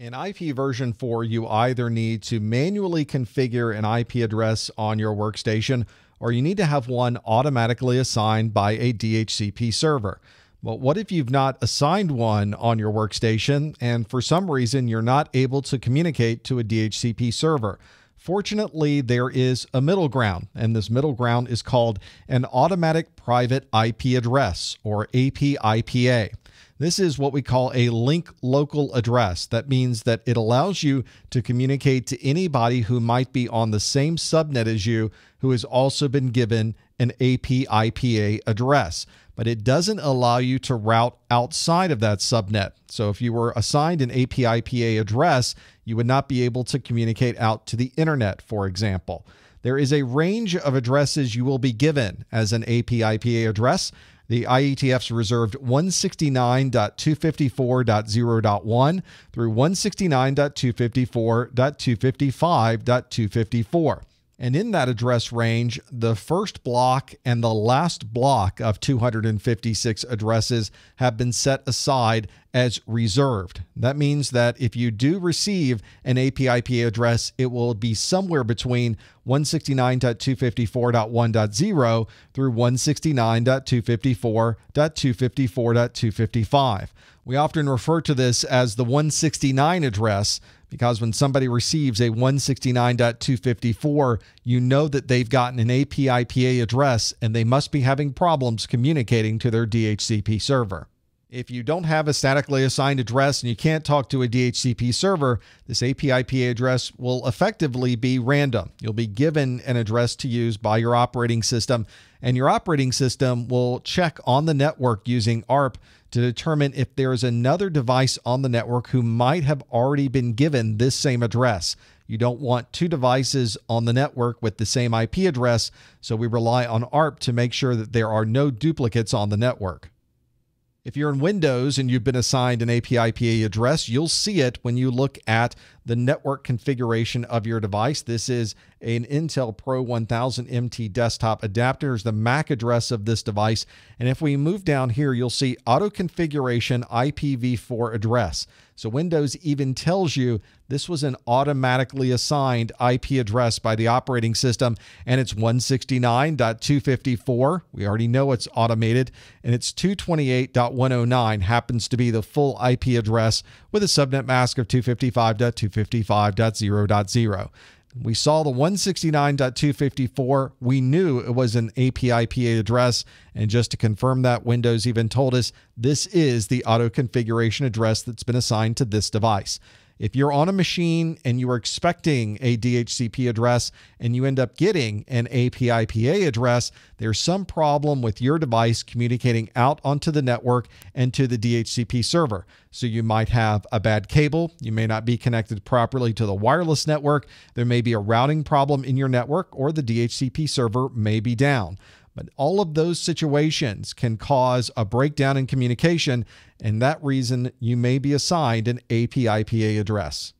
In IP version 4, you either need to manually configure an IP address on your workstation, or you need to have one automatically assigned by a DHCP server. But what if you've not assigned one on your workstation, and for some reason you're not able to communicate to a DHCP server? Fortunately, there is a middle ground, and this middle ground is called an automatic private IP address, or APIPA. This is what we call a link local address. That means that it allows you to communicate to anybody who might be on the same subnet as you who has also been given an APIPA address, but it doesn't allow you to route outside of that subnet. So if you were assigned an APIPA address, you would not be able to communicate out to the internet, for example. There is a range of addresses you will be given as an APIPA address. The IETF's reserved 169.254.0.1 through 169.254.255.254. And in that address range, the first block and the last block of 256 addresses have been set aside as reserved. That means that if you do receive an APIPA address, it will be somewhere between 169.254.1.0 through 169.254.254.255. We often refer to this as the 169 address because when somebody receives a 169.254, you know that they've gotten an APIPA address and they must be having problems communicating to their DHCP server. If you don't have a statically assigned address and you can't talk to a DHCP server, this APIPA address will effectively be random. You'll be given an address to use by your operating system, and your operating system will check on the network using ARP to determine if there is another device on the network who might have already been given this same address. You don't want two devices on the network with the same IP address, so we rely on ARP to make sure that there are no duplicates on the network. If you're in Windows and you've been assigned an APIPA address, you'll see it when you look at the network configuration of your device. This is an Intel Pro 1000 MT desktop adapter. Here's the MAC address of this device. And if we move down here, you'll see auto configuration IPv4 address. So Windows even tells you this was an automatically assigned IP address by the operating system, and it's 169.254. We already know it's automated, and it's 228.109 happens to be the full IP address with a subnet mask of 255.255.0.0. We saw the 169.254. We knew it was an APIPA address. And just to confirm that, Windows even told us this is the auto configuration address that's been assigned to this device. If you're on a machine and you are expecting a DHCP address and you end up getting an APIPA address, there's some problem with your device communicating out onto the network and to the DHCP server. So you might have a bad cable. You may not be connected properly to the wireless network. There may be a routing problem in your network, or the DHCP server may be down. But all of those situations can cause a breakdown in communication, and that reason you may be assigned an APIPA address.